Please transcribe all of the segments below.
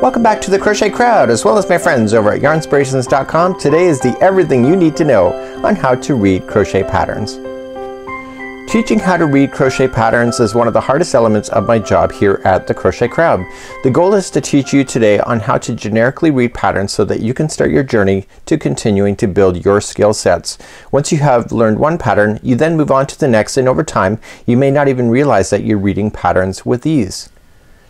Welcome back to the Crochet Crowd, as well as my friends over at Yarnspirations.com. Today is the everything you need to know on how to read crochet patterns. Teaching how to read crochet patterns is one of the hardest elements of my job here at the Crochet Crowd. The goal is to teach you today on how to generically read patterns so that you can start your journey to continuing to build your skill sets. Once you have learned one pattern, you then move on to the next, and over time you may not even realize that you're reading patterns with ease.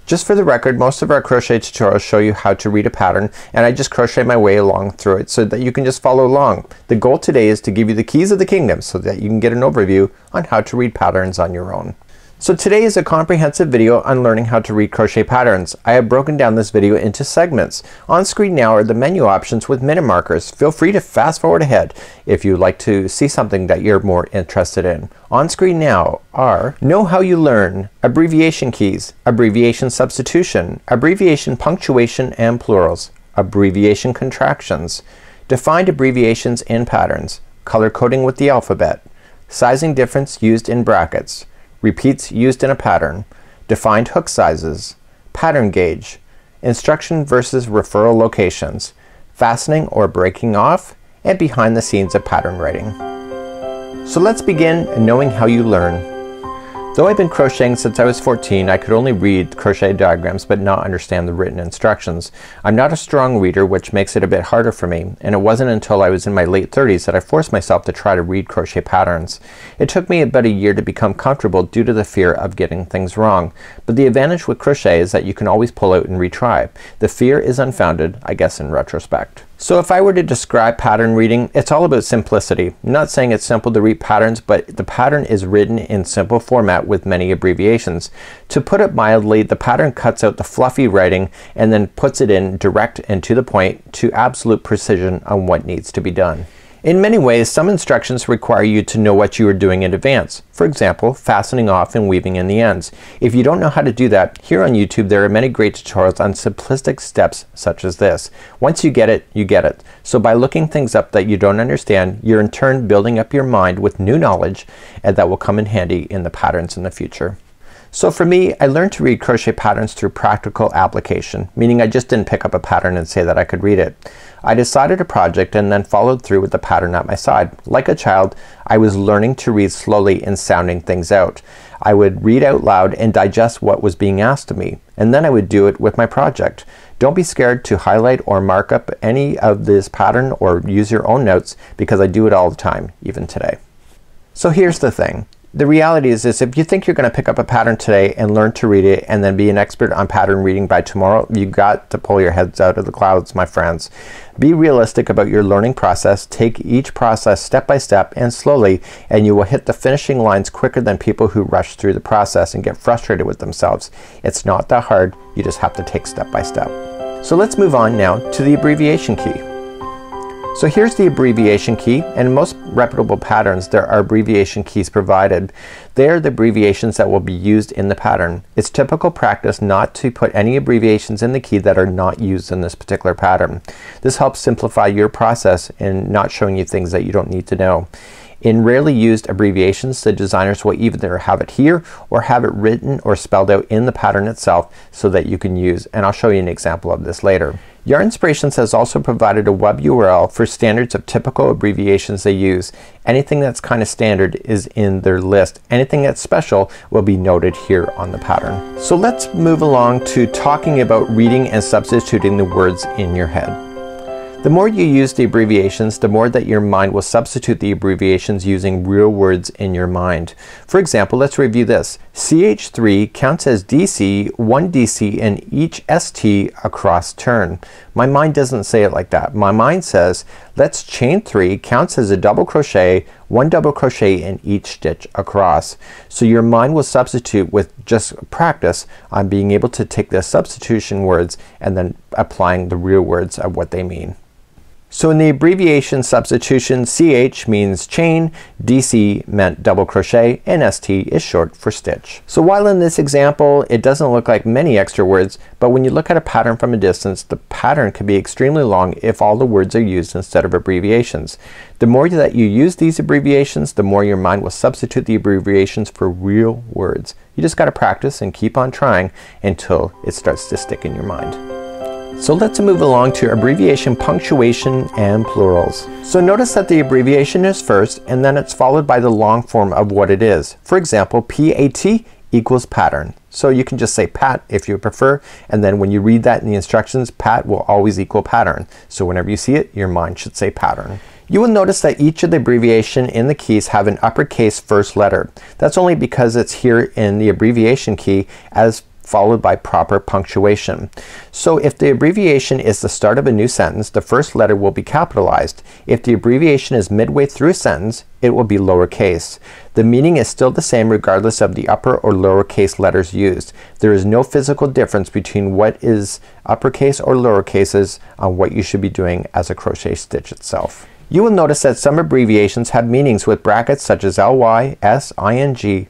Just for the record, most of our crochet tutorials show you how to read a pattern, and I just crochet my way along through it so that you can just follow along. The goal today is to give you the keys of the kingdom so that you can get an overview on how to read patterns on your own. So today is a comprehensive video on learning how to read crochet patterns. I have broken down this video into segments. On screen now are the menu options with minute markers. Feel free to fast forward ahead if you'd like to see something that you're more interested in. On screen now are Know How You Learn, Abbreviation Keys, Abbreviation Substitution, Abbreviation Punctuation and Plurals, Abbreviation Contractions, Defined Abbreviations in Patterns, Color Coding with the Alphabet, Sizing Difference Used in Brackets, Repeats used in a pattern, defined hook sizes, pattern gauge, instruction versus referral locations, fastening or breaking off, and behind the scenes of pattern writing. So let's begin knowing how you learn. Though I've been crocheting since I was 14, I could only read crochet diagrams but not understand the written instructions. I'm not a strong reader, which makes it a bit harder for me, and it wasn't until I was in my late 30s that I forced myself to try to read crochet patterns. It took me about a year to become comfortable due to the fear of getting things wrong, but the advantage with crochet is that you can always pull out and retry. The fear is unfounded, I guess, in retrospect. So if I were to describe pattern reading, it's all about simplicity. I'm not saying it's simple to read patterns, but the pattern is written in simple format with many abbreviations. To put it mildly, the pattern cuts out the fluffy writing and then puts it in direct and to the point to absolute precision on what needs to be done. In many ways, some instructions require you to know what you are doing in advance. For example, fastening off and weaving in the ends. If you don't know how to do that, here on YouTube there are many great tutorials on simplistic steps such as this. Once you get it, you get it. So by looking things up that you don't understand, you're in turn building up your mind with new knowledge, and that will come in handy in the patterns in the future. So for me, I learned to read crochet patterns through practical application, meaning I just didn't pick up a pattern and say that I could read it. I decided a project and then followed through with the pattern at my side. Like a child, I was learning to read slowly and sounding things out. I would read out loud and digest what was being asked of me, and then I would do it with my project. Don't be scared to highlight or mark up any of this pattern or use your own notes, because I do it all the time, even today. So here's the thing. The reality is if you think you're gonna pick up a pattern today and learn to read it and then be an expert on pattern reading by tomorrow, you got to pull your heads out of the clouds, my friends. Be realistic about your learning process. Take each process step by step and slowly, and you will hit the finishing lines quicker than people who rush through the process and get frustrated with themselves. It's not that hard. You just have to take step by step. So let's move on now to the abbreviation key. So here's the abbreviation key, and in most reputable patterns there are abbreviation keys provided. They are the abbreviations that will be used in the pattern. It's typical practice not to put any abbreviations in the key that are not used in this particular pattern. This helps simplify your process and not showing you things that you don't need to know. In rarely used abbreviations, the designers will either have it here or have it written or spelled out in the pattern itself so that you can use, and I'll show you an example of this later. Yarnspirations has also provided a web URL for standards of typical abbreviations they use. Anything that's kind of standard is in their list. Anything that's special will be noted here on the pattern. So let's move along to talking about reading and substituting the words in your head. The more you use the abbreviations, the more that your mind will substitute the abbreviations using real words in your mind. For example, let's review this. CH3 counts as DC, one DC, and each ST across turn. My mind doesn't say it like that. My mind says, let's chain 3 counts as a double crochet, one double crochet in each stitch across. So your mind will substitute with just practice on being able to take the substitution words and then applying the real words of what they mean. So in the abbreviation substitution, CH means chain, DC meant double crochet, and ST is short for stitch. So while in this example it doesn't look like many extra words, but when you look at a pattern from a distance, the pattern can be extremely long if all the words are used instead of abbreviations. The more that you use these abbreviations, the more your mind will substitute the abbreviations for real words. You just gotta practice and keep on trying until it starts to stick in your mind. So let's move along to abbreviation, punctuation, and plurals. So notice that the abbreviation is first and then it's followed by the long form of what it is. For example, PAT equals pattern. So you can just say pat if you prefer, and then when you read that in the instructions, pat will always equal pattern. So whenever you see it, your mind should say pattern. You will notice that each of the abbreviation in the keys have an uppercase first letter. That's only because it's here in the abbreviation key as followed by proper punctuation. So if the abbreviation is the start of a new sentence, the first letter will be capitalized. If the abbreviation is midway through a sentence, it will be lowercase. The meaning is still the same regardless of the upper or lowercase letters used. There is no physical difference between what is uppercase or lowercases on what you should be doing as a crochet stitch itself. You will notice that some abbreviations have meanings with brackets such as ly, s, ing.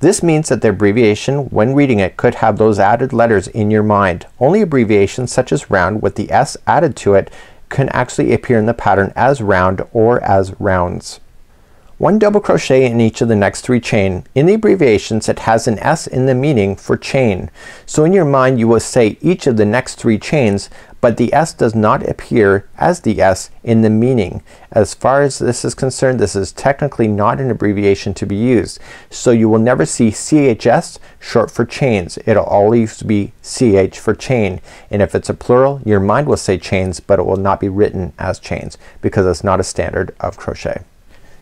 This means that the abbreviation, when reading it, could have those added letters in your mind. Only abbreviations such as round with the S added to it can actually appear in the pattern as round or as rounds. One double crochet in each of the next three chain. In the abbreviations it has an S in the meaning for chain. So in your mind you will say each of the next three chains, but the S does not appear as the S in the meaning. As far as this is concerned, this is technically not an abbreviation to be used. So you will never see CHS short for chains. It'll always be CH for chain, and if it's a plural your mind will say chains, but it will not be written as chains because it's not a standard of crochet.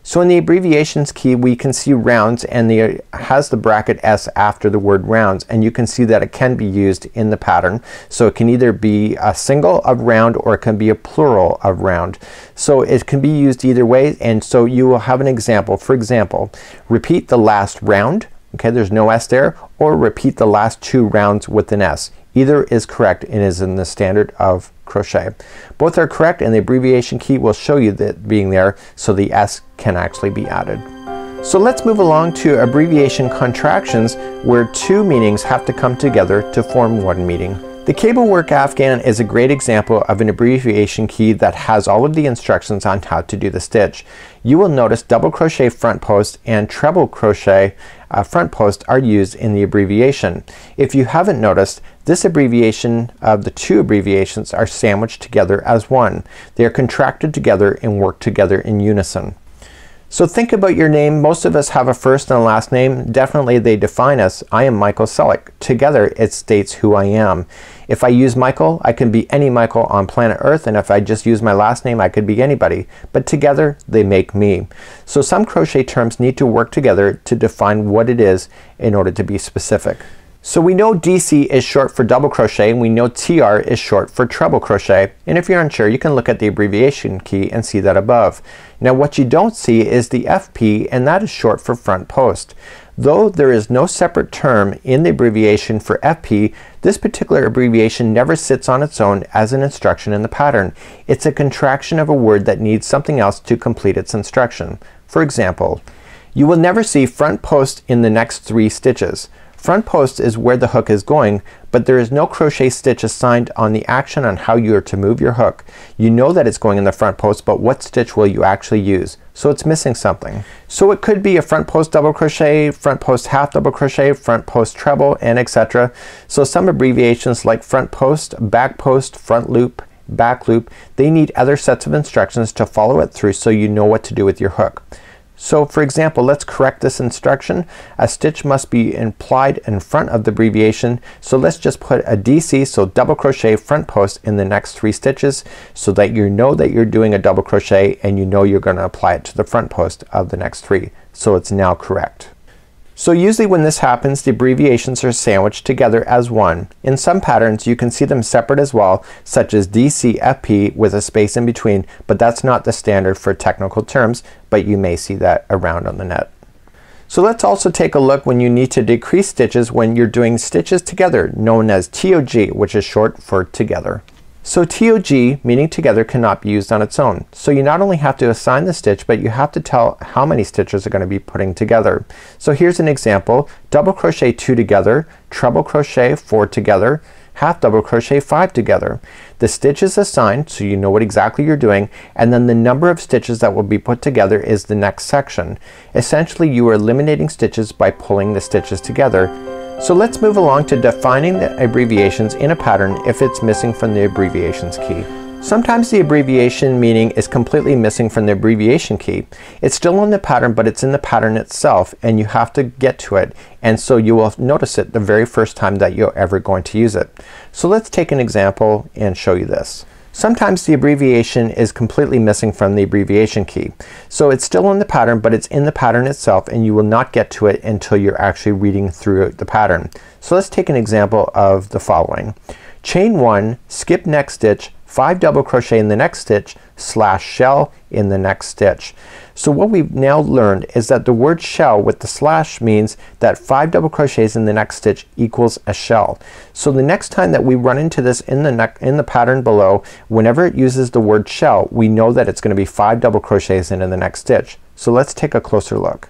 So in the abbreviations key we can see rounds, and it has the bracket S after the word rounds, and you can see that it can be used in the pattern. So it can either be a single of round or it can be a plural of round. So it can be used either way, and so you will have an example. For example, repeat the last round, okay, there's no S there, or repeat the last two rounds with an S. Either is correct and is in the standard of crochet. Both are correct, and the abbreviation key will show you that being there, so the S can actually be added. So let's move along to abbreviation contractions, where two meanings have to come together to form one meaning. The cable work afghan is a great example of an abbreviation key that has all of the instructions on how to do the stitch. You will notice double crochet front post and treble crochet front post are used in the abbreviation. If you haven't noticed, this abbreviation of the two abbreviations are sandwiched together as one. They are contracted together and work together in unison. So think about your name. Most of us have a first and a last name. Definitely they define us. I am Michael Selleck. Together it states who I am. If I use Michael, I can be any Michael on planet Earth, and if I just use my last name I could be anybody, but together they make me. So some crochet terms need to work together to define what it is in order to be specific. So we know DC is short for double crochet, and we know TR is short for treble crochet, and if you're unsure you can look at the abbreviation key and see that above. Now what you don't see is the FP, and that is short for front post. Though there is no separate term in the abbreviation for FP, this particular abbreviation never sits on its own as an instruction in the pattern. It's a contraction of a word that needs something else to complete its instruction. For example, you will never see front post in the next three stitches. Front post is where the hook is going, but there is no crochet stitch assigned on the action on how you are to move your hook. You know that it's going in the front post, but what stitch will you actually use? So it's missing something. So it could be a front post double crochet, front post half double crochet, front post treble, and etc. So some abbreviations like front post, back post, front loop, back loop, they need other sets of instructions to follow it through so you know what to do with your hook. So for example, let's correct this instruction. A stitch must be implied in front of the abbreviation, so let's just put a DC, so double crochet front post, in the next three stitches so that you know that you're doing a double crochet and you know you're going to apply it to the front post of the next three. So it's now correct. So usually when this happens the abbreviations are sandwiched together as one. In some patterns you can see them separate as well, such as DCFP with a space in between, but that's not the standard for technical terms, but you may see that around on the net. So let's also take a look when you need to decrease stitches when you're doing stitches together, known as TOG, which is short for together. So TOG, meaning together, cannot be used on its own. So you not only have to assign the stitch, but you have to tell how many stitches are going to be putting together. So here's an example. Double crochet 2 together, treble crochet 4 together, half double crochet 5 together. The stitch is assigned so you know what exactly you're doing, and then the number of stitches that will be put together is the next section. Essentially you are eliminating stitches by pulling the stitches together. So let's move along to defining the abbreviations in a pattern if it's missing from the abbreviations key. Sometimes the abbreviation meaning is completely missing from the abbreviation key. It's still in the pattern, but it's in the pattern itself and you have to get to it, and so you will notice it the very first time that you're ever going to use it. So let's take an example and show you this. Sometimes the abbreviation is completely missing from the abbreviation key. So it's still in the pattern, but it's in the pattern itself and you will not get to it until you're actually reading through the pattern. So let's take an example of the following. Chain 1, skip next stitch, 5 double crochet in the next stitch, slash shell in the next stitch. So what we've now learned is that the word shell with the slash means that 5 double crochets in the next stitch equals a shell. So the next time that we run into this in the pattern below, whenever it uses the word shell, we know that it's going to be 5 double crochets into the next stitch. So let's take a closer look.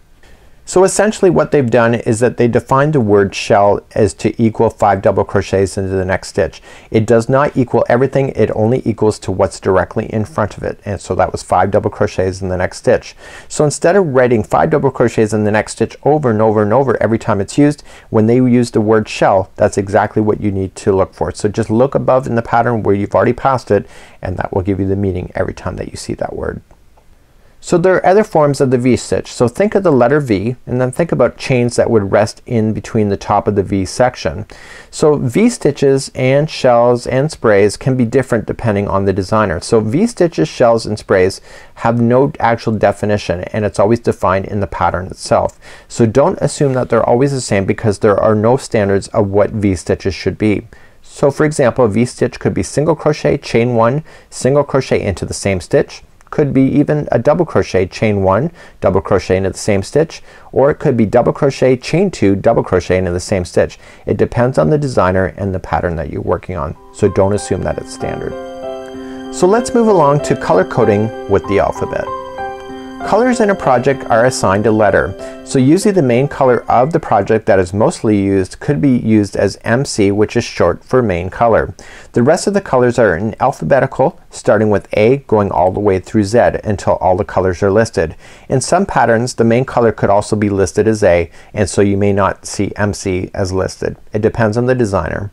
So essentially what they've done is that they defined the word shell as to equal 5 double crochets into the next stitch. It does not equal everything, it only equals to what's directly in front of it, and so that was 5 double crochets in the next stitch. So instead of writing 5 double crochets in the next stitch over and over and over every time it's used, when they use the word shell, that's exactly what you need to look for. So just look above in the pattern where you've already passed it, and that will give you the meaning every time that you see that word. So there are other forms of the V-stitch. So think of the letter V and then think about chains that would rest in between the top of the V section. So V-stitches and shells and sprays can be different depending on the designer. So V-stitches, shells, and sprays have no actual definition and it's always defined in the pattern itself. So don't assume that they're always the same because there are no standards of what V-stitches should be. So for example, V-stitch could be single crochet, chain 1, single crochet into the same stitch. Could be even a double crochet, chain 1, double crochet into the same stitch, or it could be double crochet, chain 2, double crochet into the same stitch. It depends on the designer and the pattern that you're working on, so don't assume that it's standard. So let's move along to color coding with the alphabet. Colors in a project are assigned a letter. So usually the main color of the project that is mostly used could be used as MC, which is short for main color. The rest of the colors are in alphabetical, starting with A going all the way through Z until all the colors are listed. In some patterns the main color could also be listed as A, and so you may not see MC as listed. It depends on the designer.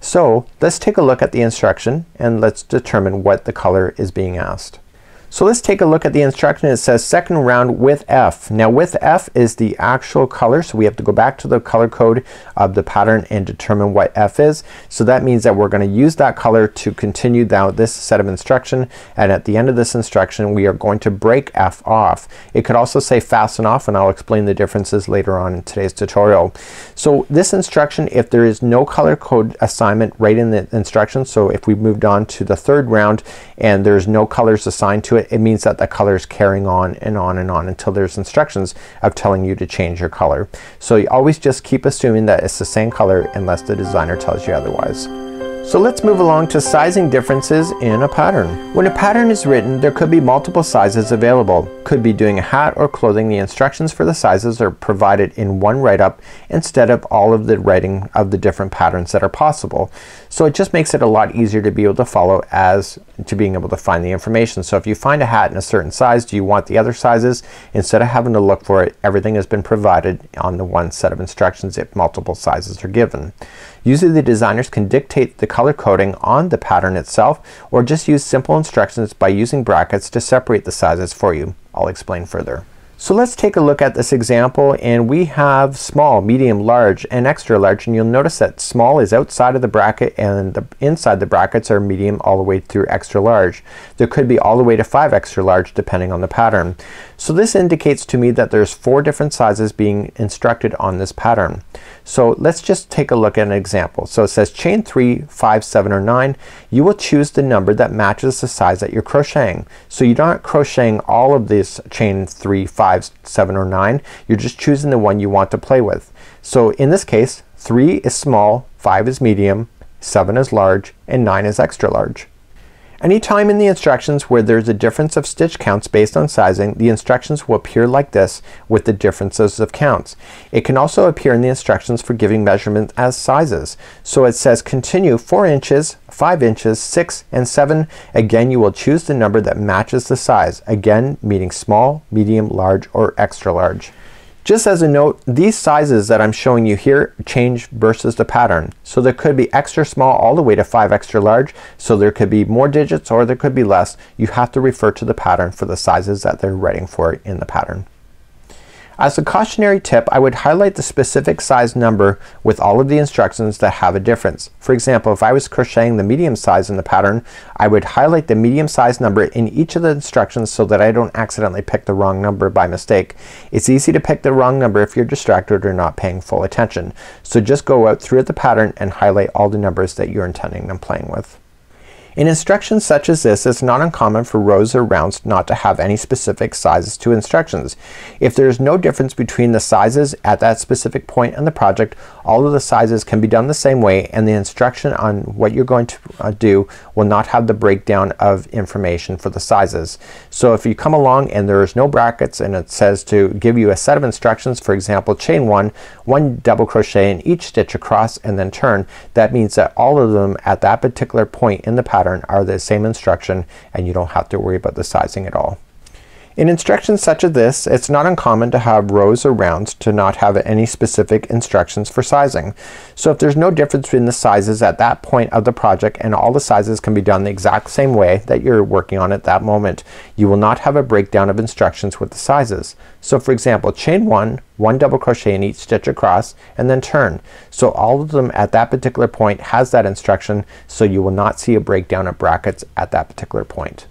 So let's take a look at the instruction and let's determine what the color is being asked. So let's take a look at the instruction. It says second round with F. Now with F is the actual color, so we have to go back to the color code of the pattern and determine what F is. So that means that we're going to use that color to continue down this set of instruction, and at the end of this instruction we are going to break F off. It could also say fasten off, and I'll explain the differences later on in today's tutorial. So this instruction, if there is no color code assignment right in the instruction, so if we moved on to the third round and there's no colors assigned to it, it means that the color is carrying on and on and on until there's instructions of telling you to change your color. So you always just keep assuming that it's the same color unless the designer tells you otherwise. So let's move along to sizing differences in a pattern. When a pattern is written, there could be multiple sizes available. Could be doing a hat or clothing. The instructions for the sizes are provided in one write-up instead of all of the writing of the different patterns that are possible. So it just makes it a lot easier to be able to follow as to being able to find the information. So if you find a hat in a certain size, do you want the other sizes? Instead of having to look for it, everything has been provided on the one set of instructions if multiple sizes are given. Usually the designers can dictate the color coding on the pattern itself or just use simple instructions by using brackets to separate the sizes for you. I'll explain further. So let's take a look at this example, and we have small, medium, large, and extra large, and you'll notice that small is outside of the bracket and inside the brackets are medium all the way through extra large. There could be all the way to 5 extra large depending on the pattern. So this indicates to me that there's 4 different sizes being instructed on this pattern. So let's just take a look at an example. So it says chain 3, 5, 7, or 9. You will choose the number that matches the size that you're crocheting. So you're not crocheting all of these chain 3, 5, 7, or 9. You're just choosing the one you want to play with. So in this case 3 is small, 5 is medium, 7 is large, and 9 is extra large. Anytime in the instructions where there's a difference of stitch counts based on sizing, the instructions will appear like this with the differences of counts. It can also appear in the instructions for giving measurements as sizes. So it says continue 4 inches, 5 inches, 6, and 7. Again, you will choose the number that matches the size. Again, meaning small, medium, large, or extra large. Just as a note, these sizes that I'm showing you here change versus the pattern. So there could be extra small all the way to 5 extra large. So there could be more digits or there could be less. You have to refer to the pattern for the sizes that they're writing for in the pattern. As a cautionary tip, I would highlight the specific size number with all of the instructions that have a difference. For example, if I was crocheting the medium size in the pattern, I would highlight the medium size number in each of the instructions so that I don't accidentally pick the wrong number by mistake. It's easy to pick the wrong number if you're distracted or not paying full attention. So just go out through the pattern and highlight all the numbers that you're intending on playing with. In instructions such as this, it's not uncommon for rows or rounds not to have any specific sizes to instructions. If there's no difference between the sizes at that specific point in the project, all of the sizes can be done the same way and the instruction on what you're going to do will not have the breakdown of information for the sizes. So if you come along and there's no brackets and it says to give you a set of instructions, for example, chain 1, 1 double crochet in each stitch across and then turn, that means that all of them at that particular point in the pattern are the same instruction and you don't have to worry about the sizing at all. In instructions such as this, it's not uncommon to have rows or rounds to not have any specific instructions for sizing. So if there's no difference between the sizes at that point of the project and all the sizes can be done the exact same way that you're working on at that moment, you will not have a breakdown of instructions with the sizes. So for example, chain 1, 1 double crochet in each stitch across and then turn. So all of them at that particular point has that instruction, so you will not see a breakdown of brackets at that particular point.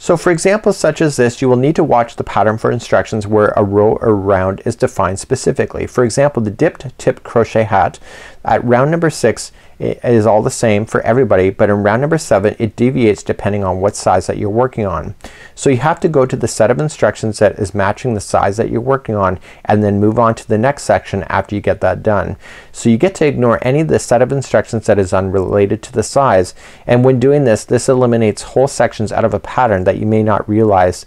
So for examples such as this, you will need to watch the pattern for instructions where a row or round is defined specifically. For example, the dipped tip crochet hat at round number 6 is all the same for everybody, but in round number 7 it deviates depending on what size that you're working on. So you have to go to the set of instructions that is matching the size that you're working on and then move on to the next section after you get that done. So you get to ignore any of the set of instructions that is unrelated to the size, and when doing this, this eliminates whole sections out of a pattern that you may not realize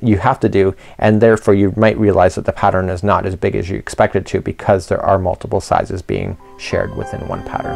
you have to do, and therefore you might realize that the pattern is not as big as you expect it to because there are multiple sizes being shared within one pattern.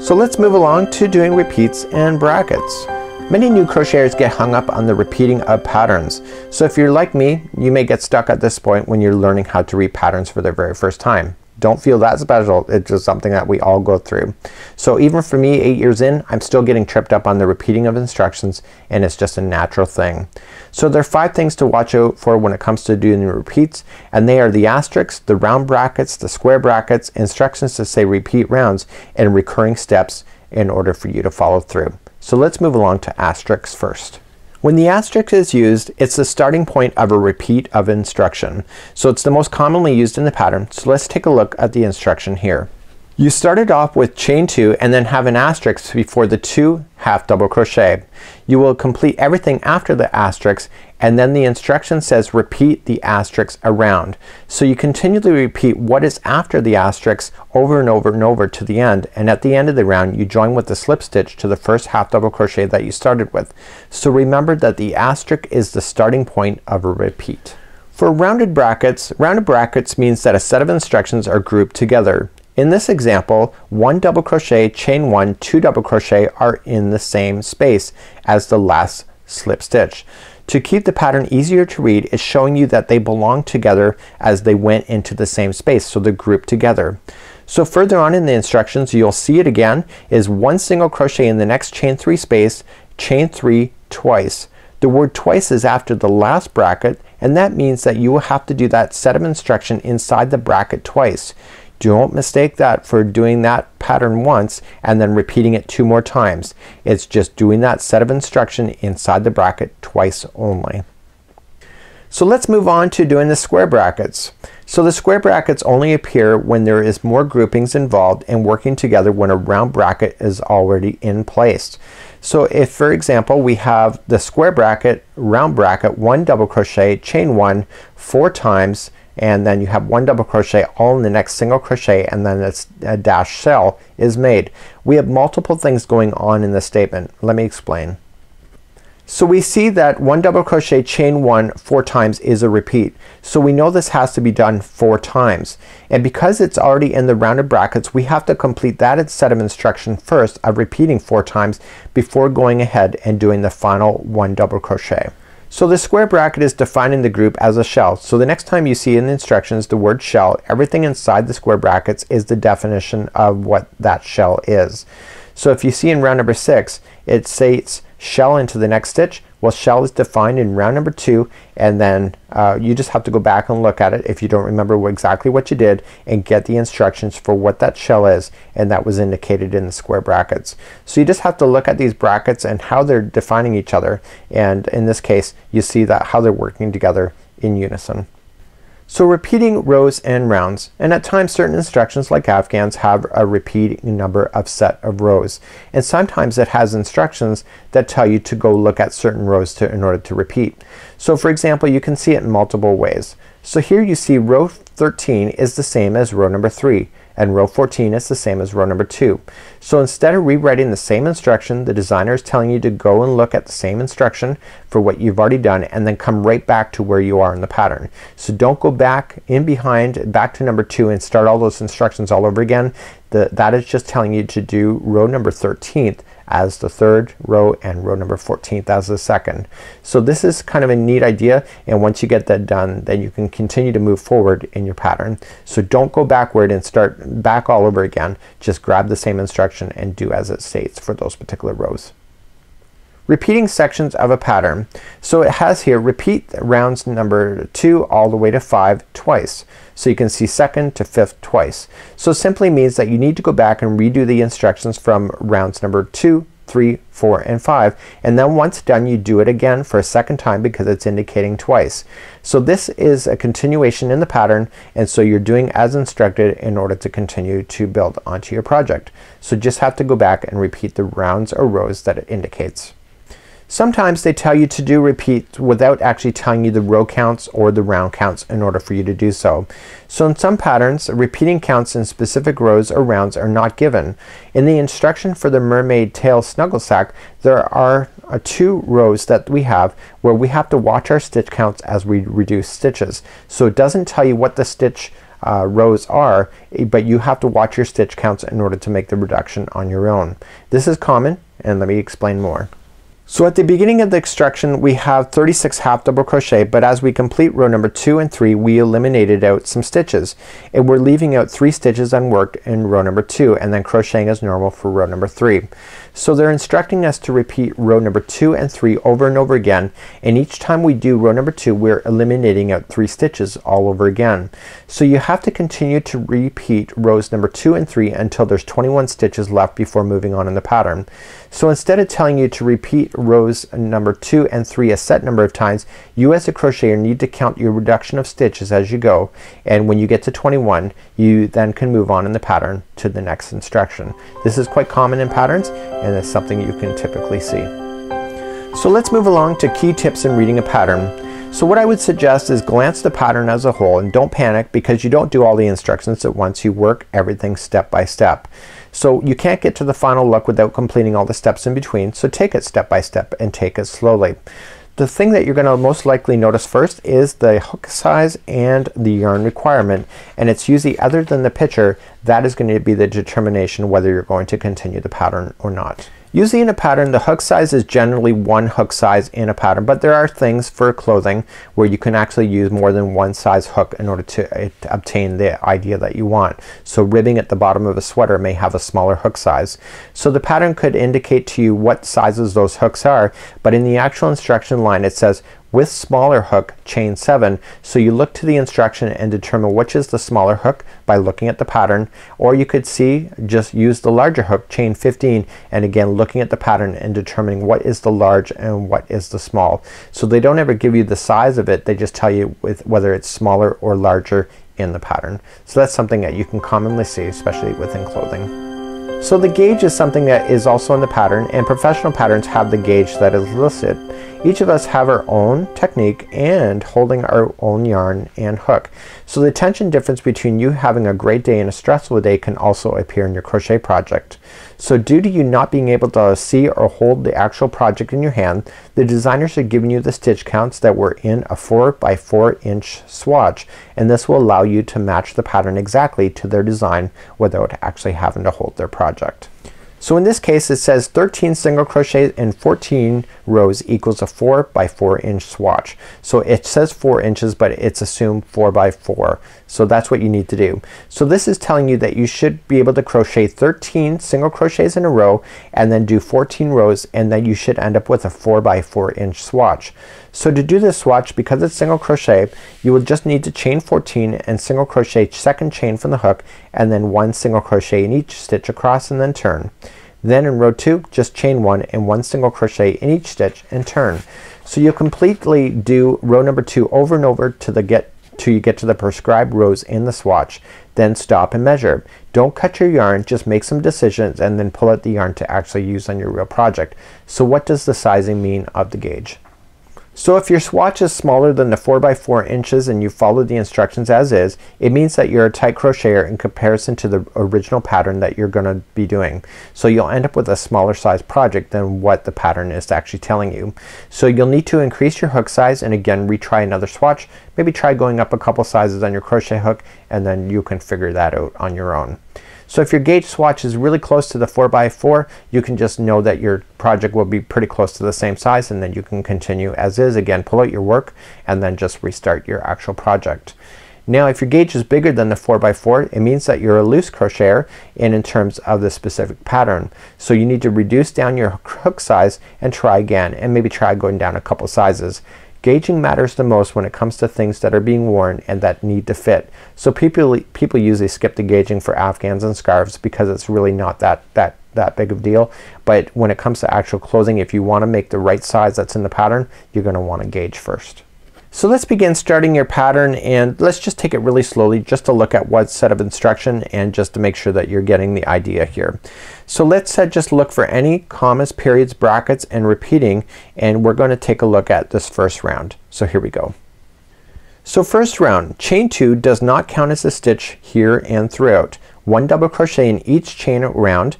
So let's move along to doing repeats and brackets. Many new crocheters get hung up on the repeating of patterns. So if you're like me, you may get stuck at this point when you're learning how to read patterns for the very first time. Don't feel that special, it's just something that we all go through. So even for me 8 years in, I'm still getting tripped up on the repeating of instructions and it's just a natural thing. So there are 5 things to watch out for when it comes to doing the repeats, and they are the asterisks, the round brackets, the square brackets, instructions to say repeat rounds, and recurring steps in order for you to follow through. So let's move along to asterisks first. When the asterisk is used, it's the starting point of a repeat of instruction. So it's the most commonly used in the pattern. So let's take a look at the instruction here. You started off with chain 2 and then have an asterisk before the 2 half double crochet. You will complete everything after the asterisk, and then the instruction says repeat the asterisk around. So you continually repeat what is after the asterisk over and over and over to the end, and at the end of the round you join with the slip stitch to the first half double crochet that you started with. So remember that the asterisk is the starting point of a repeat. For rounded brackets means that a set of instructions are grouped together. In this example, 1 double crochet, chain 1, 2 double crochet are in the same space as the last slip stitch. To keep the pattern easier to read, it's showing you that they belong together as they went into the same space, so they're grouped together. So further on in the instructions you'll see it again is 1 single crochet in the next chain 3 space, chain 3 twice. The word twice is after the last bracket, and that means that you will have to do that set of instruction inside the bracket twice. Don't mistake that for doing that pattern once and then repeating it 2 more times. It's just doing that set of instruction inside the bracket twice only. So let's move on to doing the square brackets. So the square brackets only appear when there is more groupings involved and working together when a round bracket is already in place. So if for example we have the square bracket, round bracket, 1 double crochet, chain 1 4 times, and then you have 1 double crochet all in the next single crochet, and then it's a dash shell is made. We have multiple things going on in this statement. Let me explain. So we see that 1 double crochet, chain 1 4 times is a repeat. So we know this has to be done 4 times, and because it's already in the rounded brackets we have to complete that set of instruction first of repeating 4 times before going ahead and doing the final 1 double crochet. So the square bracket is defining the group as a shell. So the next time you see in the instructions the word shell, everything inside the square brackets is the definition of what that shell is. So if you see in round number 6 it states shell into the next stitch. Well, shell is defined in round number 2, and then you just have to go back and look at it if you don't remember exactly what you did and get the instructions for what that shell is, and that was indicated in the square brackets. So you just have to look at these brackets and how they're defining each other, and in this case you see that how they're working together in unison. So repeating rows and rounds, and at times certain instructions like afghans have a repeating number of set of rows, and sometimes it has instructions that tell you to go look at certain rows in order to repeat. So for example you can see it in multiple ways. So here you see row 13 is the same as row number 3 and row 14 is the same as row number 2. So instead of rewriting the same instruction, the designer is telling you to go and look at the same instruction for what you've already done and then come right back to where you are in the pattern. So don't go back in behind back to number 2 and start all those instructions all over again. That is just telling you to do row number 13th as the third row and row number 14th as the second. So this is kind of a neat idea, and once you get that done then you can continue to move forward in your pattern. So don't go backward and start back all over again. Just grab the same instruction and do as it states for those particular rows. Repeating sections of a pattern. So it has here repeat rounds number 2 all the way to 5 twice. So you can see 2nd to 5th twice. So simply means that you need to go back and redo the instructions from rounds number 2, 3, 4, and 5, and then once done you do it again for a second time because it's indicating twice. So this is a continuation in the pattern, and so you're doing as instructed in order to continue to build onto your project. So just have to go back and repeat the rounds or rows that it indicates. Sometimes they tell you to do repeats without actually telling you the row counts or the round counts in order for you to do so. So in some patterns repeating counts in specific rows or rounds are not given. In the instruction for the mermaid tail snuggle sack there are 2 rows that we have where we have to watch our stitch counts as we reduce stitches. So it doesn't tell you what the stitch rows are, but you have to watch your stitch counts in order to make the reduction on your own. This is common, and let me explain more. So at the beginning of the instruction we have 36 half double crochet, but as we complete row number 2 and 3 we eliminated out some stitches, and we're leaving out 3 stitches unworked in row number 2 and then crocheting as normal for row number 3. So they're instructing us to repeat row number 2 and 3 over and over again, and each time we do row number 2 we're eliminating out 3 stitches all over again. So you have to continue to repeat rows number 2 and 3 until there's 21 stitches left before moving on in the pattern. So instead of telling you to repeat rows number 2 and 3 a set number of times, you as a crocheter need to count your reduction of stitches as you go, and when you get to 21 you then can move on in the pattern to the next instruction. This is quite common in patterns, and it's something you can typically see. So let's move along to key tips in reading a pattern. So what I would suggest is glance the pattern as a whole, and don't panic because you don't do all the instructions at once. You work everything step by step. So you can't get to the final look without completing all the steps in between, so take it step by step and take it slowly. The thing that you're going to most likely notice first is the hook size and the yarn requirement, and it's usually other than the picture that is going to be the determination whether you're going to continue the pattern or not. Usually in a pattern the hook size is generally one hook size in a pattern, but there are things for clothing where you can actually use more than one size hook in order to obtain the idea that you want. So ribbing at the bottom of a sweater may have a smaller hook size. So the pattern could indicate to you what sizes those hooks are, but in the actual instruction line it says with smaller hook chain 7. So you look to the instruction and determine which is the smaller hook by looking at the pattern, or you could see just use the larger hook chain 15, and again looking at the pattern and determining what is the large and what is the small. So they don't ever give you the size of it, they just tell you with whether it's smaller or larger in the pattern. So that's something that you can commonly see, especially within clothing. So the gauge is something that is also in the pattern, and professional patterns have the gauge that is listed. Each of us have our own technique and holding our own yarn and hook. So the tension difference between you having a great day and a stressful day can also appear in your crochet project. So due to you not being able to see or hold the actual project in your hand, the designers have given you the stitch counts that were in a 4 by 4 inch swatch, and this will allow you to match the pattern exactly to their design without actually having to hold their project. So in this case it says 13 single crochets and 14 rows equals a 4 by 4 inch swatch. So it says 4 inches, but it's assumed 4 by 4. So that's what you need to do. So this is telling you that you should be able to crochet 13 single crochets in a row and then do 14 rows, and then you should end up with a 4 by 4 inch swatch. So to do this swatch, because it's single crochet, you will just need to chain 14 and single crochet second chain from the hook, and then 1 single crochet in each stitch across and then turn. Then in row 2 just chain 1 and 1 single crochet in each stitch and turn. So you'll completely do row number 2 over and over till you get to the prescribed rows in the swatch. Then stop and measure. Don't cut your yarn, just make some decisions and then pull out the yarn to actually use on your real project. So what does the sizing mean of the gauge? So if your swatch is smaller than the 4 by 4 inches and you followed the instructions as is, it means that you're a tight crocheter in comparison to the original pattern that you're going to be doing. So you'll end up with a smaller size project than what the pattern is actually telling you. So you'll need to increase your hook size and again retry another swatch. Maybe try going up a couple sizes on your crochet hook and then you can figure that out on your own. So if your gauge swatch is really close to the 4 by 4, you can just know that your project will be pretty close to the same size, and then you can continue as is. Again, pull out your work and then just restart your actual project. Now if your gauge is bigger than the 4 by 4, it means that you're a loose crocheter in terms of the specific pattern. So you need to reduce down your hook size and try again, and maybe try going down a couple sizes. Gauging matters the most when it comes to things that are being worn and that need to fit. So people usually skip the gauging for afghans and scarves because it's really not that big of a deal. But when it comes to actual clothing, if you want to make the right size that's in the pattern, you're going to want to gauge first. So let's begin starting your pattern, and let's just take it really slowly just to look at what set of instruction and just to make sure that you're getting the idea here. So let's just look for any commas, periods, brackets, and repeating, and we're going to take a look at this first round. So here we go. So first round, chain 2 does not count as a stitch here and throughout. 1 double crochet in each chain round,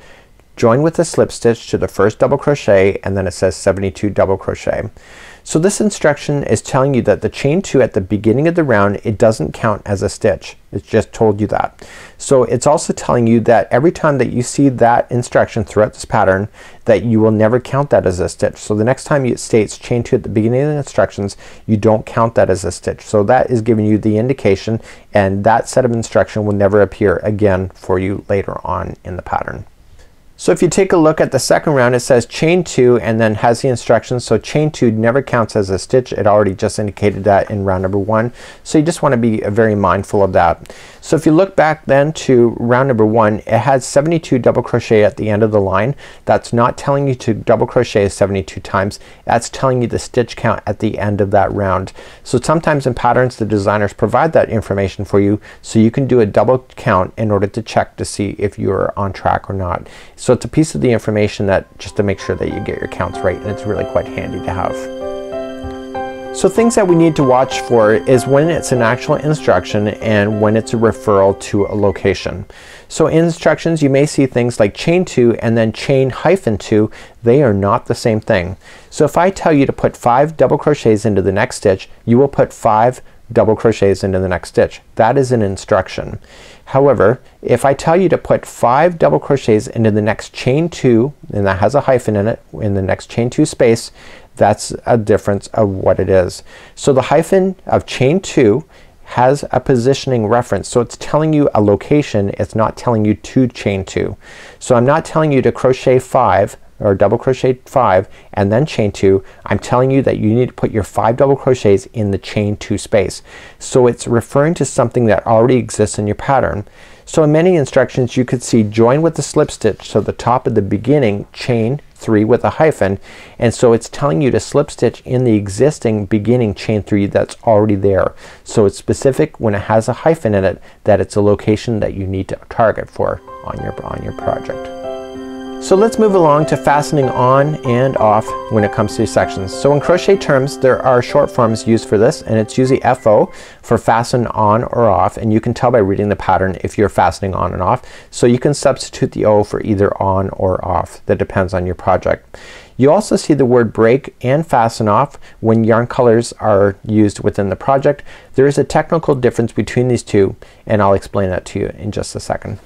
join with a slip stitch to the first double crochet, and then it says 72 double crochet. So this instruction is telling you that the chain 2 at the beginning of the round, it doesn't count as a stitch. It's just told you that. So it's also telling you that every time that you see that instruction throughout this pattern, that you will never count that as a stitch. So the next time it states chain 2 at the beginning of the instructions, you don't count that as a stitch. So that is giving you the indication, and that set of instruction will never appear again for you later on in the pattern. So if you take a look at the second round, it says chain 2 and then has the instructions. So chain 2 never counts as a stitch. It already just indicated that in round number 1. So you just want to be very mindful of that. So if you look back then to round number 1, it has 72 double crochet at the end of the line. That's not telling you to double crochet 72 times. That's telling you the stitch count at the end of that round. So sometimes in patterns the designers provide that information for you so you can do a double count in order to check to see if you're on track or not. So it's a piece of the information that just to make sure that you get your counts right, and it's really quite handy to have. So things that we need to watch for is when it's an actual instruction and when it's a referral to a location. So in instructions you may see things like chain 2 and then chain hyphen 2. They are not the same thing. So if I tell you to put 5 double crochets into the next stitch, you will put 5 double crochets into the next stitch. That is an instruction. However, if I tell you to put 5 double crochets into the next chain 2, and that has a hyphen in it, in the next chain 2 space, that's a difference of what it is. So the hyphen of chain 2 has a positioning reference. So it's telling you a location, it's not telling you to chain 2. So I'm not telling you to crochet 5 or double crochet 5 and then chain 2. I'm telling you that you need to put your 5 double crochets in the chain 2 space. So it's referring to something that already exists in your pattern. So in many instructions you could see join with the slip stitch, so the top of the beginning chain 3 with a hyphen, and so it's telling you to slip stitch in the existing beginning chain 3 that's already there. So it's specific when it has a hyphen in it that it's a location that you need to target for on your project. So let's move along to fastening on and off when it comes to sections. So in crochet terms there are short forms used for this, and it's usually FO for fasten on or off, and you can tell by reading the pattern if you're fastening on and off. So you can substitute the O for either on or off. That depends on your project. You also see the word break and fasten off when yarn colors are used within the project. There is a technical difference between these two, and I'll explain that to you in just a second.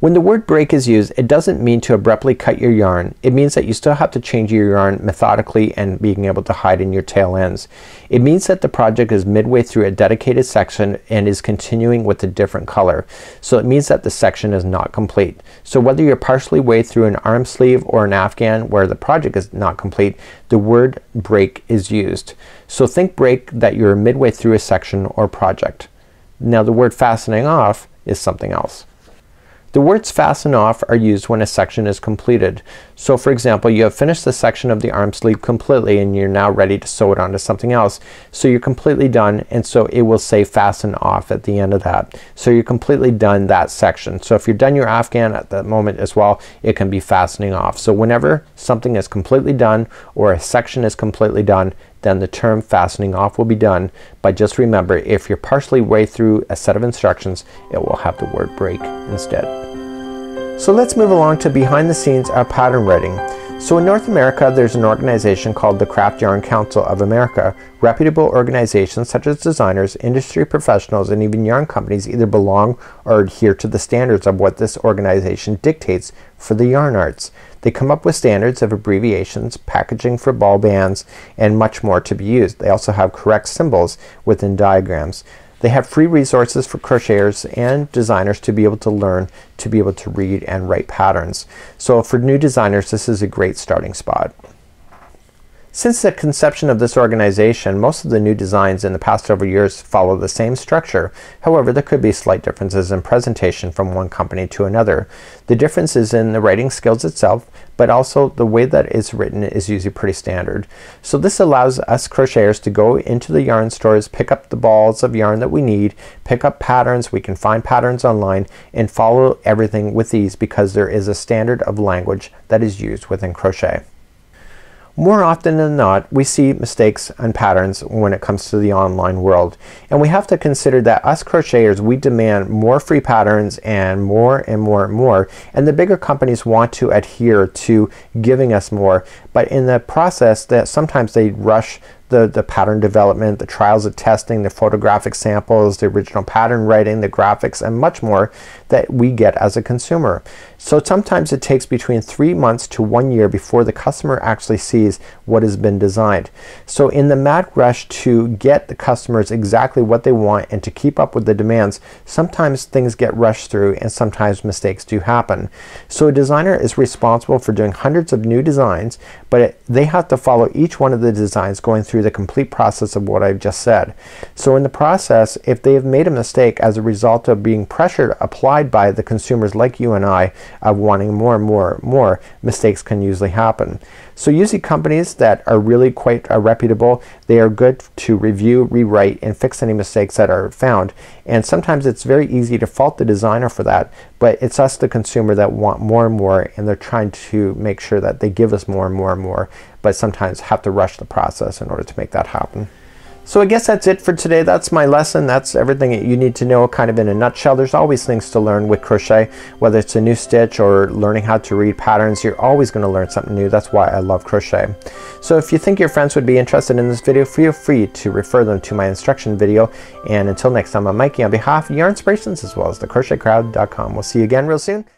When the word break is used, it doesn't mean to abruptly cut your yarn. It means that you still have to change your yarn methodically and being able to hide in your tail ends. It means that the project is midway through a dedicated section and is continuing with a different color. So it means that the section is not complete. So whether you're partially way through an arm sleeve or an afghan where the project is not complete, the word break is used. So think break that you're midway through a section or project. Now the word fastening off is something else. The words fasten off are used when a section is completed. So for example, you have finished the section of the arm sleeve completely and you're now ready to sew it onto something else. So you're completely done, and so it will say fasten off at the end of that. So you're completely done that section. So if you're done your afghan at that moment as well, it can be fastening off. So whenever something is completely done or a section is completely done, then the term fastening off will be done. But just remember, if you're partially way through a set of instructions, it will have the word break instead. So let's move along to behind the scenes of pattern writing. So in North America, there's an organization called the Craft Yarn Council of America. Reputable organizations such as designers, industry professionals, and even yarn companies either belong or adhere to the standards of what this organization dictates for the yarn arts. They come up with standards of abbreviations, packaging for ball bands, and much more to be used. They also have correct symbols within diagrams. They have free resources for crocheters and designers to be able to learn, to be able to read and write patterns. So for new designers, this is a great starting spot. Since the conception of this organization, most of the new designs in the past several years follow the same structure. However, there could be slight differences in presentation from one company to another. The difference is in the writing skills itself, but also the way that it's written is usually pretty standard. So this allows us crocheters to go into the yarn stores, pick up the balls of yarn that we need, pick up patterns, we can find patterns online, and follow everything with these because there is a standard of language that is used within crochet. More often than not, we see mistakes and patterns when it comes to the online world, and we have to consider that us crocheters, we demand more free patterns and more and more and more, and the bigger companies want to adhere to giving us more, but in the process that sometimes they rush the pattern development, the trials of testing, the photographic samples, the original pattern writing, the graphics, and much more that we get as a consumer. So sometimes it takes between 3 months to 1 year before the customer actually sees what has been designed. So in the mad rush to get the customers exactly what they want and to keep up with the demands, sometimes things get rushed through and sometimes mistakes do happen. So a designer is responsible for doing hundreds of new designs, but they have to follow each one of the designs going through the complete process of what I've just said. So in the process, if they have made a mistake as a result of being pressured applied by the consumers like you and I of wanting more and more and more, mistakes can usually happen. So usually companies that are really quite reputable, they are good to review, rewrite, and fix any mistakes that are found. And sometimes it's very easy to fault the designer for that, but it's us, the consumer, that want more and more, and they're trying to make sure that they give us more and more and more, but sometimes have to rush the process in order to make that happen. So I guess that's it for today. That's my lesson. That's everything that you need to know kind of in a nutshell. There's always things to learn with crochet, whether it's a new stitch or learning how to read patterns. You're always going to learn something new. That's why I love crochet. So if you think your friends would be interested in this video, feel free to refer them to my instruction video. And until next time, I'm Mikey on behalf of Yarnspirations as well as thecrochetcrowd.com. We'll see you again real soon.